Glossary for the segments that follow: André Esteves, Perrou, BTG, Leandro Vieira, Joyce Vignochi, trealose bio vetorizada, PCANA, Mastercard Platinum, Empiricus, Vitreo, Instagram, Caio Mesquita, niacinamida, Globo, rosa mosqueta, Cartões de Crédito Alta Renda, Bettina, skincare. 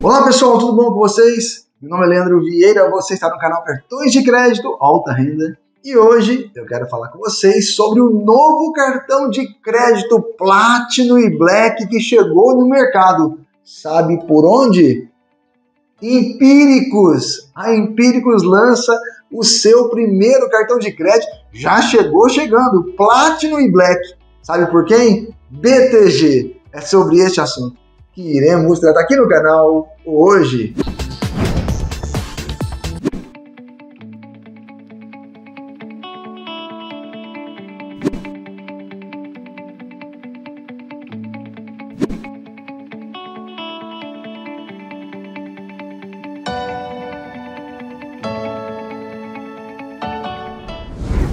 Olá pessoal, tudo bom com vocês? Meu nome é Leandro Vieira, você está no canal Cartões de Crédito Alta Renda e hoje eu quero falar com vocês sobre o novo cartão de crédito Platinum e Black que chegou no mercado. Sabe por onde? Empiricus. A Empiricus lança o seu primeiro cartão de crédito, já chegou chegando, Platinum e Black. Sabe por quem? BTG. É sobre este assunto que iremos tratar aqui no canal hoje.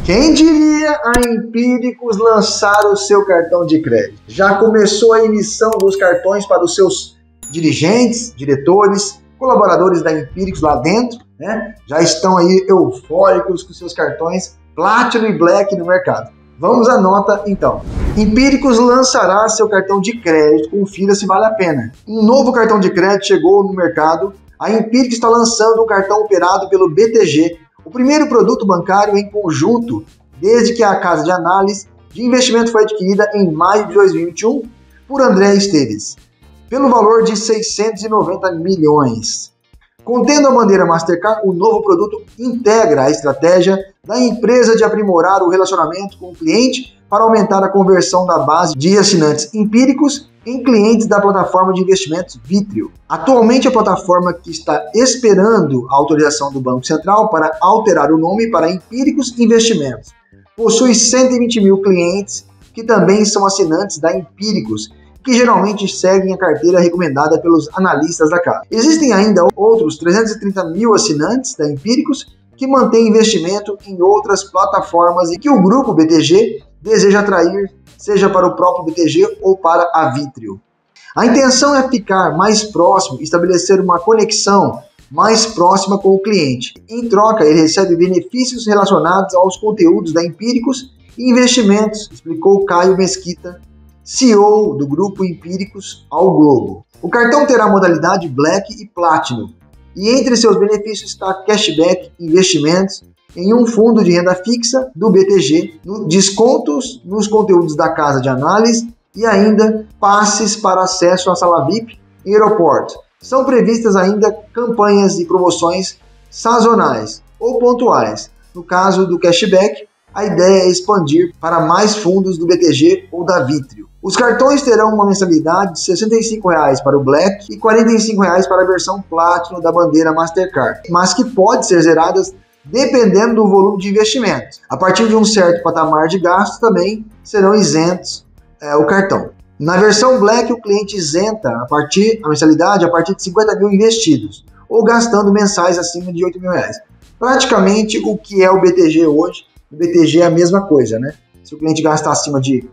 Quem diria a Empiricus lançar o seu cartão de crédito? Já começou a emissão dos cartões para os seus dirigentes, diretores, colaboradores da Empiricus lá dentro, né? Já estão aí eufóricos com seus cartões Platinum e Black no mercado. Vamos à nota então. Empiricus lançará seu cartão de crédito, confira se vale a pena. Um novo cartão de crédito chegou no mercado. A Empiricus está lançando um cartão operado pelo BTG, o primeiro produto bancário em conjunto, desde que a Casa de Análise de Investimento foi adquirida em maio de 2021 por André Esteves, pelo valor de 690 milhões. Contendo a bandeira Mastercard, o novo produto integra a estratégia da empresa de aprimorar o relacionamento com o cliente para aumentar a conversão da base de assinantes Empiricus em clientes da plataforma de investimentos Vitreo. Atualmente, a plataforma que está esperando a autorização do Banco Central para alterar o nome para Empiricus Investimentos possui 120 mil clientes que também são assinantes da Empiricus, que geralmente seguem a carteira recomendada pelos analistas da casa. Existem ainda outros 330 mil assinantes da Empiricus que mantêm investimento em outras plataformas e que o grupo BTG deseja atrair, seja para o próprio BTG ou para a Vitreo. A intenção é ficar mais próximo, estabelecer uma conexão mais próxima com o cliente. Em troca, ele recebe benefícios relacionados aos conteúdos da Empiricus e investimentos, explicou Caio Mesquita, CEO do grupo Empiricus, ao Globo. O cartão terá modalidade Black e Platinum, e entre seus benefícios está cashback, investimentos em um fundo de renda fixa do BTG, descontos nos conteúdos da Casa de Análise e ainda passes para acesso à sala VIP e aeroporto. São previstas ainda campanhas e promoções sazonais ou pontuais. No caso do cashback, a ideia é expandir para mais fundos do BTG ou da Vitreo. Os cartões terão uma mensalidade de R$ 65,00 para o Black e R$ 45,00 para a versão Platinum da bandeira Mastercard, mas que pode ser zeradas dependendo do volume de investimento. A partir de um certo patamar de gastos também serão isentos o cartão. Na versão Black, o cliente isenta a mensalidade a partir de 50 mil investidos ou gastando mensais acima de 8 mil reais. Praticamente o que é o BTG hoje. O BTG é a mesma coisa, né? Se o cliente gastar acima de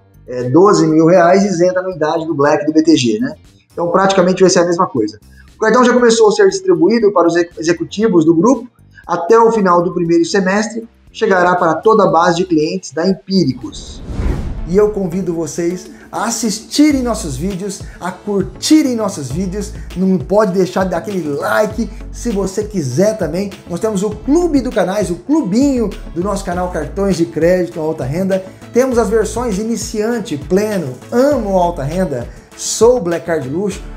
12 mil reais, isenta a anuidade do Black do BTG, né? Então praticamente vai ser a mesma coisa. O cartão já começou a ser distribuído para os executivos do grupo. Até o final do primeiro semestre, chegará para toda a base de clientes da Empiricus. E eu convido vocês a assistirem nossos vídeos, a curtirem nossos vídeos, não pode deixar de dar aquele like se você quiser também. Nós temos o clube do canais, o clubinho do nosso canal Cartões de Crédito Alta Renda. Temos as versões iniciante, pleno, amo alta renda, sou Black Card Luxo,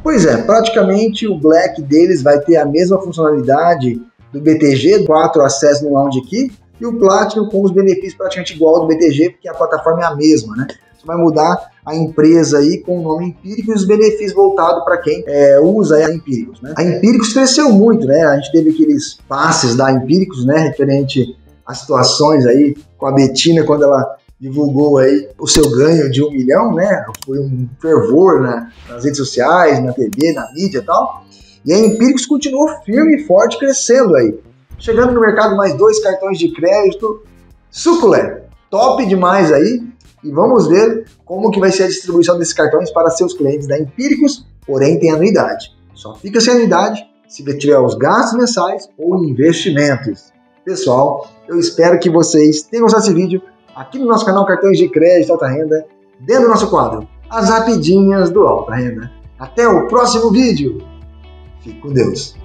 Pois é, praticamente o Black deles vai ter a mesma funcionalidade do BTG, 4 acessos no Lounge Key, e o Platinum com os benefícios praticamente igual ao do BTG, porque a plataforma é a mesma, né? Você vai mudar a empresa aí com o nome Empiricus e os benefícios voltados para quem usa a Empiricus, né? A Empiricus cresceu muito, né? A gente teve aqueles passes da Empiricus, né? Referente às situações aí com a Bettina, quando ela divulgou aí o seu ganho de 1 milhão, né? Foi um fervor, né? Nas redes sociais, na TV, na mídia e tal. E a Empiricus continuou firme e forte crescendo aí. Chegando no mercado mais dois cartões de crédito suculento, top demais aí, e vamos ver como que vai ser a distribuição desses cartões para seus clientes da Empiricus, porém tem anuidade. Só fica sem anuidade se tiver os gastos mensais ou investimentos. Pessoal, eu espero que vocês tenham gostado desse vídeo aqui no nosso canal Cartões de Crédito Alta Renda, dentro do nosso quadro As Rapidinhas do Alta Renda. Até o próximo vídeo. Fique com Deus.